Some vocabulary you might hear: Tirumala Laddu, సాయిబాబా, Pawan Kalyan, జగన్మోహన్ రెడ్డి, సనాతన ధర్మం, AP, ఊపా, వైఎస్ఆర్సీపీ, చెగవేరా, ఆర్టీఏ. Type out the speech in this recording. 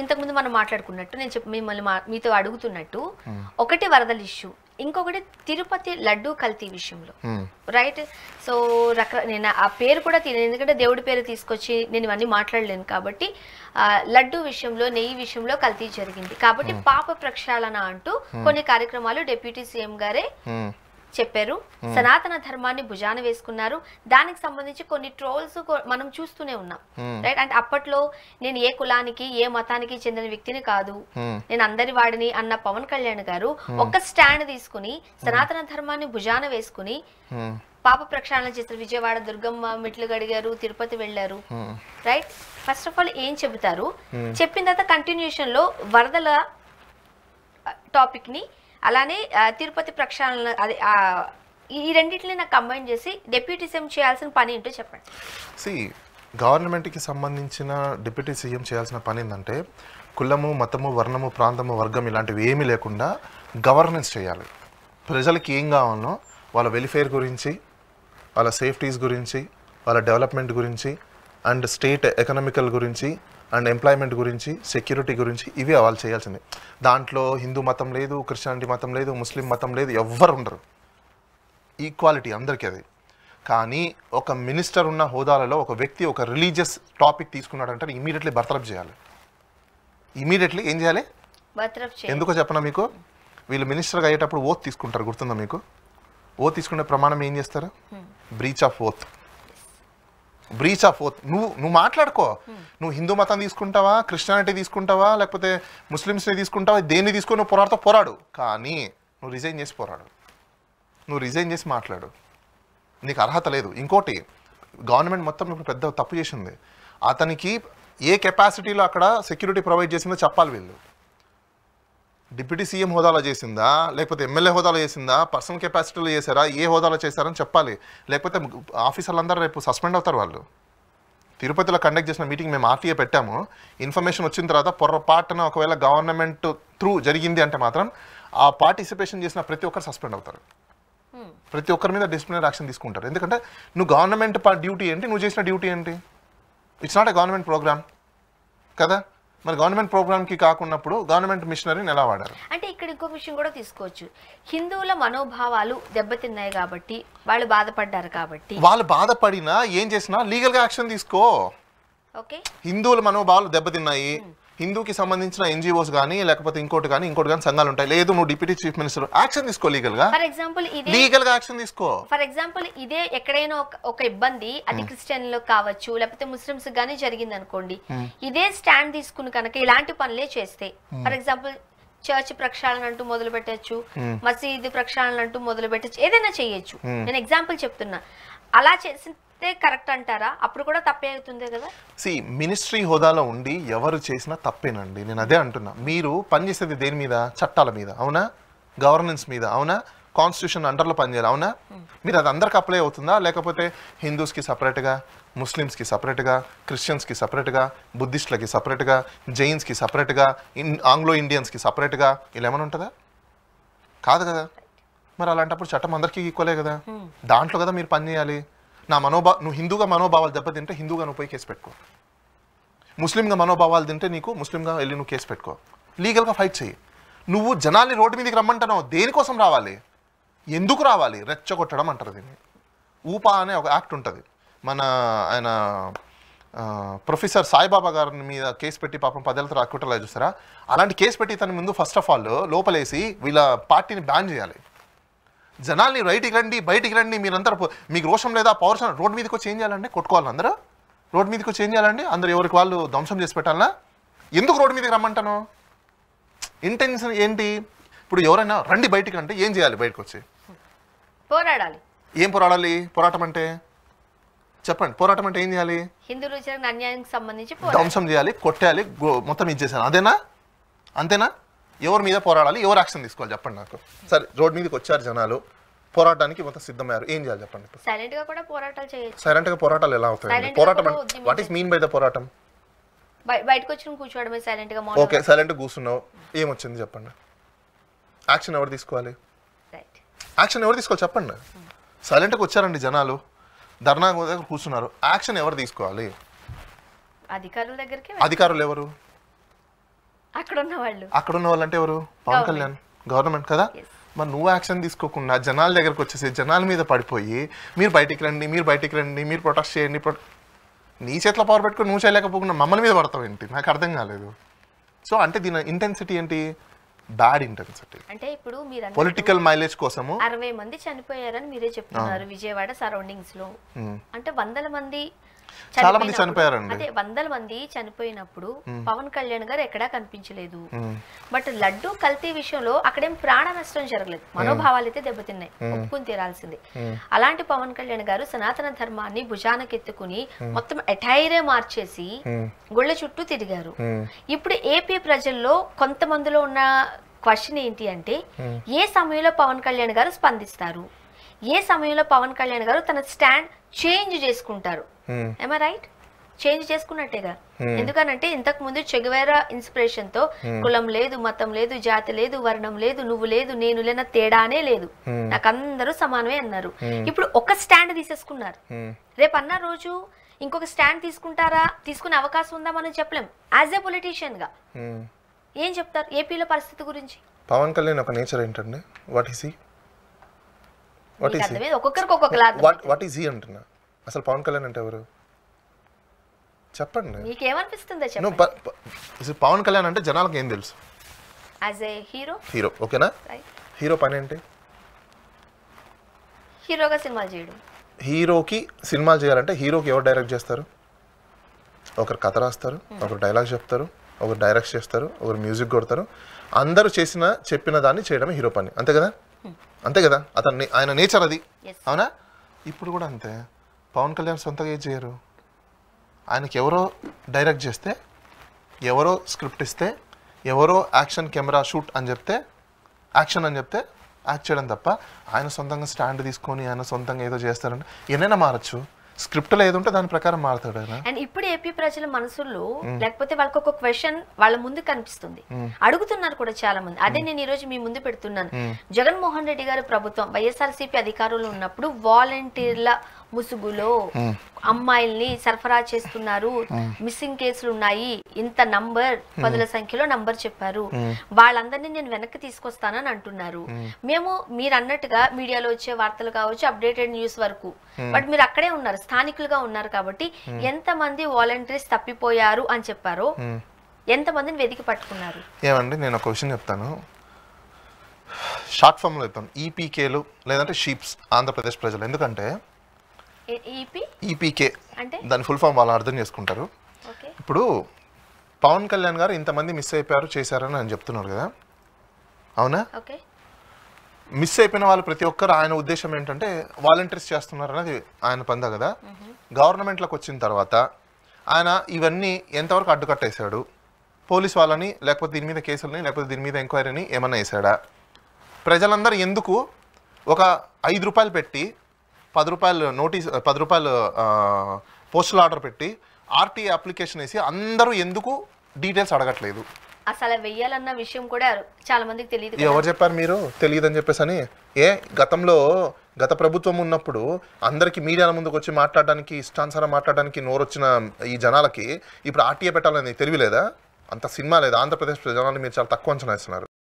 ఇంతకుముందు మనం మాట్లాడుకున్నట్టు నేను మిమ్మల్ని మీతో అడుగుతున్నట్టు ఒకటి వరదల ఇష్యూ ఇంకొకటి తిరుపతి లడ్డు కల్తీ విషయంలో రైట్ సో నేను ఆ పేరు కూడా ఎందుకంటే దేవుడి పేరు తీసుకొచ్చి నేను ఇవన్నీ మాట్లాడలేను కాబట్టి లడ్డు విషయంలో నెయ్యి విషయంలో కల్తీ జరిగింది కాబట్టి పాప ప్రక్షాళన అంటూ కొన్ని కార్యక్రమాలు డిప్యూటీ సీఎం గారే చెప్పారు సనాతన ధర్మాన్ని భుజాన వేసుకున్నారు దానికి సంబంధించి కొన్ని ట్రోల్స్ మనం చూస్తూనే ఉన్నాం రైట్ అంటే అప్పట్లో నేను ఏ కులానికి ఏ మతానికి చెందిన వ్యక్తిని కాదు నేను అందరి వాడిని అన్న పవన్ కళ్యాణ్ గారు ఒక స్టాండ్ తీసుకుని సనాతన ధర్మాన్ని భుజాన వేసుకుని పాప ప్రక్షాళన చేసిన విజయవాడ దుర్గమ్మ మెట్లు గడిగారు తిరుపతి వెళ్ళారు రైట్ ఫస్ట్ ఆఫ్ ఆల్ ఏం చెబుతారు చెప్పిన తర్వాత కంటిన్యూషన్ లో వరదల టాపిక్ ని అలానే తిరుపతి ప్రక్షాళన అది ఈ రెండిటిని నాకు కంబైన్ చేసి డిప్యూటీ సీఎం చేయాల్సిన పని ఏంటో చెప్పండి. సి గవర్నమెంట్కి సంబంధించిన డిప్యూటీ సీఎం చేయాల్సిన పని ఏంటంటే కులము మతము వర్ణము ప్రాంతము వర్గం ఇలాంటివి ఏమీ లేకుండా గవర్నెన్స్ చేయాలి. ప్రజలకి ఏం కావాలో వాళ్ళ వెల్ఫేర్ గురించి వాళ్ళ సేఫ్టీస్ గురించి వాళ్ళ డెవలప్మెంట్ గురించి అండ్ స్టేట్ ఎకనామికల్ గురించి అండ్ ఎంప్లాయ్మెంట్ గురించి సెక్యూరిటీ గురించి ఇవి వాళ్ళు చేయాల్సింది. దాంట్లో హిందూ మతం లేదు, క్రిస్టియానిటీ మతం లేదు, ముస్లిం మతం లేదు, ఎవ్వరు ఉండరు. ఈక్వాలిటీ అందరికీ అది. కానీ ఒక మినిస్టర్ ఉన్న హోదాలలో ఒక వ్యక్తి ఒక రిలీజియస్ టాపిక్ తీసుకున్నాడంటే ఇమీడియట్లీ బర్తరఫ్ చేయాలి. ఇమీడియట్లీ ఏం చేయాలి? ఎందుకో చెప్పనా మీకు? వీళ్ళు మినిస్టర్గా అయ్యేటప్పుడు ఓత్ తీసుకుంటారు, గుర్తుందా మీకు? ఓత్ తీసుకునే ప్రమాణం ఏం చేస్తారు? Breach of oath. Breach of oath. నువ్వు మాట్లాడుకో, నువ్వు హిందూ మతం తీసుకుంటావా, క్రిస్టియానిటీ తీసుకుంటావా, లేకపోతే ముస్లిమ్స్ని తీసుకుంటావా, దేన్ని తీసుకొని నువ్వు పోరాడుతో పోరాడు. కానీ నువ్వు రిజైన్ చేసి పోరాడు, నువ్వు రిజైన్ చేసి మాట్లాడు, నీకు అర్హత లేదు. ఇంకోటి, గవర్నమెంట్ మొత్తం ఇప్పుడు పెద్ద తప్పు చేసింది. అతనికి ఏ కెపాసిటీలో అక్కడ సెక్యూరిటీ ప్రొవైడ్ చేసిందో చెప్పాలి. వీళ్ళు డిప్యూటీ సీఎం హోదాలో చేసిందా, లేకపోతే ఎమ్మెల్యే హోదాలో చేసిందా, పర్సనల్ కెపాసిటీలో చేశారా, ఏ హోదాలో చేశారని చెప్పాలి. లేకపోతే ఆఫీసర్లు అందరూ రేపు సస్పెండ్ అవుతారు. వాళ్ళు తిరుపతిలో కండక్ట్ చేసిన మీటింగ్ మేము ఆర్టీఏ పెట్టాము. ఇన్ఫర్మేషన్ వచ్చిన తర్వాత పొరపాటున ఒకవేళ గవర్నమెంట్ త్రూ జరిగింది అంటే మాత్రం ఆ పార్టిసిపేషన్ చేసిన ప్రతి ఒక్కరు సస్పెండ్ అవుతారు. ప్రతి ఒక్కరి మీద డిసిప్లినరీ యాక్షన్ తీసుకుంటారు. ఎందుకంటే నువ్వు గవర్నమెంట్ డ్యూటీ ఏంటి, నువ్వు చేసిన డ్యూటీ ఏంటి? It's not a government programme కదా. మరి గవర్నమెంట్ ప్రోగ్రామ్కి కాకున్నప్పుడు గవర్నమెంట్ మిషనరీని ఎలా వాడారు అంటే ఇక్కడ ఇంకో విషయం కూడా తీసుకోవచ్చు. హిందువుల మనోభావాలు దెబ్బతిన్నాయి కాబట్టి వాళ్ళు బాధపడ్డారు, కాబట్టి వాళ్ళు బాధపడినా ఏం చేసినా లీగల్గా యాక్షన్ తీసుకో. ఓకే, హిందువుల మనోభావాలు దెబ్బతిన్నాయి, హిందూకి సంబంధించిన ఎన్జిఓస్ కానీ లేకపోతే ఇంకోటి కానీ సంఘాలు ఉంటాయి. లేదు, నువ్వు డిప్యూటీ చీఫ్ మినిస్టర్, యాక్షన్ తీసుకో లీగల్గా. ఫర్ ఎగ్జాంపుల్ లీగల్గా యాక్షన్ తీసుకో. ఫర్ ఎగ్జాంపుల్ ఇదే ఎక్కడైనా ఒక ఇబ్బంది, అది క్రిస్టియన్లో కావచ్చు లేకపోతే ముస్లిమ్స్ కానీ జరిగింది అనుకోండి, ఇదే స్టాండ్ తీసుకుని కనుక ఇలాంటి పనులే చేస్తే, ఫర్ ఎగ్జాంపుల్ చర్చ్ ప్రక్షాళన అంటూ మొదలు పెట్టచ్చు, మసీదు ప్రక్షాళన అంటూ మొదలు పెట్టచ్చు, ఏదైనా చేయొచ్చు. నేను ఎగ్జాంపుల్ చెప్తున్నా. అలా చేసి కరెక్ట్ అంటారా? అప్పుడు కూడా తప్పే అవుతుంది కదా. సి మినిస్ట్రీ హోదాలో ఉండి ఎవరు చేసినా తప్పేనండి. నేను అదే అంటున్నా. మీరు పనిచేసేది దేని మీద? చట్టాల మీద, అవునా? గవర్నెన్స్ మీద, అవునా? కాన్స్టిట్యూషన్ అండర్లో పనిచేయాలి, అవునా? మీరు అది అందరికి అప్లై అవుతుందా? లేకపోతే హిందూస్కి సపరేట్గా, ముస్లిమ్స్కి సపరేట్గా, క్రిస్టియన్స్కి సపరేట్గా, బుద్ధిస్టులకి సపరేట్గా, జైన్స్కి సపరేట్గా, ఆంగ్లో ఇండియన్స్కి సపరేట్గా ఇలా ఏమైనా ఉంటుందా? కాదు కదా. మరి అలాంటప్పుడు చట్టం అందరికీ ఈక్వలే కదా. దాంట్లో కదా మీరు పనిచేయాలి. నువ్వు హిందూగా మనోభావాలు దెబ్బతింటే హిందూగా నువ్వు పోయి కేసు పెట్టుకో, ముస్లింగా మనోభావాలు తింటే నీకు ముస్లింగా వెళ్ళి నువ్వు కేసు పెట్టుకో, లీగల్గా ఫైట్ చేయి. నువ్వు జనాల్ని రోడ్డు మీదకి రమ్మంటున్నావు, దేనికోసం రావాలి, ఎందుకు రావాలి? రెచ్చగొట్టడం అంటారు దీన్ని. ఊపా అనే ఒక యాక్ట్ ఉంటుంది. మన ఆయన ప్రొఫెసర్ సాయిబాబా గారిని మీద కేసు పెట్టి పాపం 10 ఏళ్ళతో రాకుండా చూస్తారా? అలాంటి కేసు పెట్టి తన ముందు ఫస్ట్ ఆఫ్ ఆల్ లోపలేసి వీళ్ళ పార్టీని బ్యాన్ చేయాలి. జనాల్ని రైట్కి రండి, బయటికి రండి, మీరందరూ మీకు రోషం లేదా పౌరుషం, రోడ్ మీదకి వచ్చి ఏం చేయాలండి? కొట్టుకోవాలి, అందరూ రోడ్ మీదకి వచ్చి ఏం చేయాలండి? అందరు ఎవరికి వాళ్ళు ధ్వంసం చేసి పెట్టాలా? ఎందుకు రోడ్ మీదకి రమ్మంటాను? ఇంటెన్షన్ ఏంటి? ఇప్పుడు ఎవరైనా రండి బయటికి అంటే ఏం చేయాలి? బయటకు వచ్చి పోరాడాలి. ఏం పోరాడాలి? పోరాటం అంటే చెప్పండి. పోరాటం అంటే ఏం చేయాలి? హిందువులు జరిగిన అన్యాయానికి సంబంధించి ధ్వంసం చేయాలి, కొట్టాలి, మొత్తం ఇచ్చేసాను, అదేనా? అంతేనా? ఎవరి మీద పోరాడాలి? ఎవరు యాక్షన్ తీసుకోవాలి చెప్పండి నాకు. సరే, రోడ్ మీదకి వచ్చారు జనాలు, పోరాటానికి మొత్తం సిద్ధమయ్యారు, ఏం చేయాలి చెప్పండి? సైలెంట్గా కూడా పోరాటాలు చేయొచ్చు. సైలెంట్గా పోరాటాలు ఎలా అవుతాయి? పోరాటం అంటే what is mean by the పోరాటం? బయటకు వచ్చి కూర్చోవడమే సైలెంట్గా. ఓకే, సైలెంట్గా కూర్చున్నావు, ఏమొచ్చింది చెప్పండి? యాక్షన్ ఎవరు తీసుకోవాలి? యాక్షన్ ఎవరు తీసుకోవాలి చెప్పండి? సైలెంట్గా వచ్చారండి జనాలు, ధర్నా దగ్గర కూర్చున్నారు, యాక్షన్ ఎవరు తీసుకోవాలి? అధికారుల దగ్గరికి. అధికారులు ఎవరు? అక్కడ ఉన్న వాళ్ళంటే ఎవరు పవన్ కళ్యాణ్ గవర్నమెంట్ కదా మరి నువ్వు యాక్షన్ తీసుకోకుండా జనాల దగ్గరికి వచ్చేసి జనాల మీద పడిపోయి మీరు బయటికి రండి మీరు బయటికి రండి మీరు ప్రొటెస్ట్ చేయండి నీ చేతల పవర్ పెట్టుకొని నువ్వు చేయలేకపోకుండా మమ్మల్ని మీద పడతావు ఏంటి నాకు అర్థం కాలేదు సో అంటే దీని ఇంటెన్సిటీ ఏంటి బ్యాడ్ ఇంటెన్సిటీ అంటే ఇప్పుడు మీరు పొలిటికల్ మైలేజ్ కోసం 60 మంది చనిపోయారని మీరే చెప్తున్నారు విజయవాడ సరౌండింగ్స్ లో అంటే వందల మంది చాలా మంది చనిపోయారండి అంటే వందల మంది చనిపోయినప్పుడు పవన్ కళ్యాణ్ గారు ఎక్కడా కనిపించలేదు బట్ లడ్డు కల్తీ విషయంలో అక్కడేం ప్రాణ నష్టం జరగలేదు మనోభావాలైతే దెబ్బతిన్నాయి ఒప్పుకొని తీరాల్సింది అలాంటి పవన్ కళ్యాణ్ గారు సనాతన ధర్మాన్ని భుజానకెత్తుకుని మొత్తం ఎటైరే మార్చేసి గొళ్ళ చుట్టూ తిరిగారు ఇప్పుడు ఏపీ ప్రజల్లో కొంతమందిలో ఉన్న క్వశ్చన్ ఏంటి అంటే ఏ సమయంలో పవన్ కళ్యాణ్ గారు స్పందిస్తారు ఏ సమయంలో పవన్ కళ్యాణ్ గారు తన స్టాండ్ చేంజ్ చేసుకుంటారు ఏమ రైట్ చేంజ్ చేసుకున్నట్టేగా ఎందుకనంటే ఇంతకు ముందు చెగవేరా ఇన్స్పిరేషన్ తో కులం లేదు మతం లేదు జాతి లేదు వర్ణం లేదు నువ్వు లేదు నేను లేన తేడానే లేదు నాకందరూ సమానమే అన్నారు ఇప్పుడు ఒక స్టాండ్ తీసేసుకున్నారు రేపు అన్న రోజు ఇంకొక స్టాండ్ తీసుకుంటారా తీసుకునే అవకాశం ఉందా మనం చెప్పలేం యాజ్ ఏ పొలిటీషియన్ గా ఏం చెప్తారు ఏపీలో పరిస్థితి గురించి పవన్ కళ్యాణ్ ఒక నేచర్ ఏంటండి వాట్ ఈస్ హి అసలు పవన్ కళ్యాణ్ అంటే ఎవరు చెప్పండి మీకు ఏమనిపిస్తుందో చెప్పండి పవన్ కళ్యాణ్ అంటే జనాలకు ఏం తెలుసు as a hero hero ఓకేనా హీరో పని ఏంటి హీరోగా సినిమాలు చేయడం హీరోకి సినిమాలు చేయాలంటే హీరోకి ఎవరు డైరెక్ట్ చేస్తారు ఒకరు కథ రాస్తారు ఒకరు డైలాగ్ చెప్తారు ఒకరు డైరెక్ట్ చేస్తారు ఒకరు మ్యూజిక్ కొడతారు అందరూ చెప్పిన దాన్ని చేయడమే హీరో పని అంతే కదా అతన్ని ఆయన నేచర్ అది అవునా ఇప్పుడు కూడా అంతే పవన్ కళ్యాణ్ సొంతగా ఏం చేయరు ఆయనకి ఎవరో డైరెక్ట్ చేస్తే ఎవరో స్క్రిప్ట్ ఇస్తే ఎవరో యాక్షన్ కెమెరా షూట్ అని చెప్తే యాక్ట్ చేయడం తప్ప ఆయన సొంతంగా స్టాండ్ తీసుకొని ఆయన సొంతంగా ఏదో చేస్తారంటే ఎన్నైనా మారచ్చు స్క్రిప్ట్ ఏది ఉంటే దాని ప్రకారం మారుతాడు అండ్ ఇప్పుడు ఏపీ ప్రజల మనసుల్లో లేకపోతే వాళ్ళకి ఒక క్వశ్చన్ వాళ్ళ ముందు కనిపిస్తుంది అడుగుతున్నారు కూడా చాలా మంది అదే నేను ఈ రోజు మీ ముందు పెడుతున్నాను జగన్మోహన్ రెడ్డి గారి ప్రభుత్వం వైఎస్ఆర్సీపీ అధికారంలో ఉన్నప్పుడు వాలంటీర్ల ముసుగులో అమ్మాయిల్ని సరఫరా చేస్తున్నారు మిస్సింగ్ కేసులు ఉన్నాయి ఇంత నంబర్ పదుల సంఖ్యలో నంబర్ చెప్పారు వాళ్ళందరినీ నేను వెనక్కి తీసుకొస్తానని అంటున్నారు మేము మీరు అన్నట్టుగా మీడియాలో వచ్చే వార్తలు కావచ్చు అప్డేటెడ్ న్యూస్ వరకు బట్ మీరు అక్కడే ఉన్నారు స్థానికులుగా ఉన్నారు కాబట్టి ఎంతమంది వాలంటీర్స్ తప్పిపోయారు అని చెప్పారో ఎంతమందిని వెతికి పట్టుకున్నారు ఏమండి నేను ఒక క్వశ్చన్ చెప్తాను షార్ట్ ఫామ్ లో చెప్తాను ఈపీకేలు లేదంటే షీప్స్ ఆంధ్రప్రదేశ్ ప్రజలు ఎందుకంటే ఈపీకే అంటే దాని ఫుల్ ఫామ్ వాళ్ళు అర్థం చేసుకుంటారు ఇప్పుడు పవన్ కళ్యాణ్ గారు ఇంతమంది మిస్ అయిపోయారు చేశారని అని చెప్తున్నారు కదా అవునా మిస్ అయిపోయిన వాళ్ళు ప్రతి ఒక్కరు ఆయన ఉద్దేశం ఏంటంటే వాలంటీర్స్ చేస్తున్నారు అనేది ఆయన పంద కదా గవర్నమెంట్లోకి వచ్చిన తర్వాత ఆయన ఇవన్నీ ఎంతవరకు అడ్డుకట్టేశాడు పోలీస్ వాళ్ళని లేకపోతే దీని మీద కేసులని లేకపోతే దీని మీద ఎంక్వైరీని ఏమన్నా వేసాడా ప్రజలందరూ ఎందుకు ఒక 5 రూపాయలు పెట్టి 10 రూపాయలు నోటీస్ 10 రూపాయలు పోస్టల్ ఆర్డర్ పెట్టి ఆర్టీఏ అప్లికేషన్ వేసి అందరూ ఎందుకు డీటెయిల్స్ అడగట్లేదు అసలు వెయ్యాలన్న విషయం కూడా చాలా మందికి తెలియదు ఎవరు చెప్పారు మీరు తెలియదని చెప్పేసి ఏ గత ప్రభుత్వం ఉన్నప్పుడు అందరికీ మీడియాల ముందుకు వచ్చి మాట్లాడడానికి ఇష్టానుసారం మాట్లాడడానికి నోరొచ్చిన ఈ జనాలకి ఇప్పుడు ఆర్టీఏ పెట్టాలని తెలియలేదా అంత సినిమా లేదు ఆంధ్రప్రదేశ్ జనాలు మీరు చాలా తక్కువ అంచనా ఇస్తున్నారు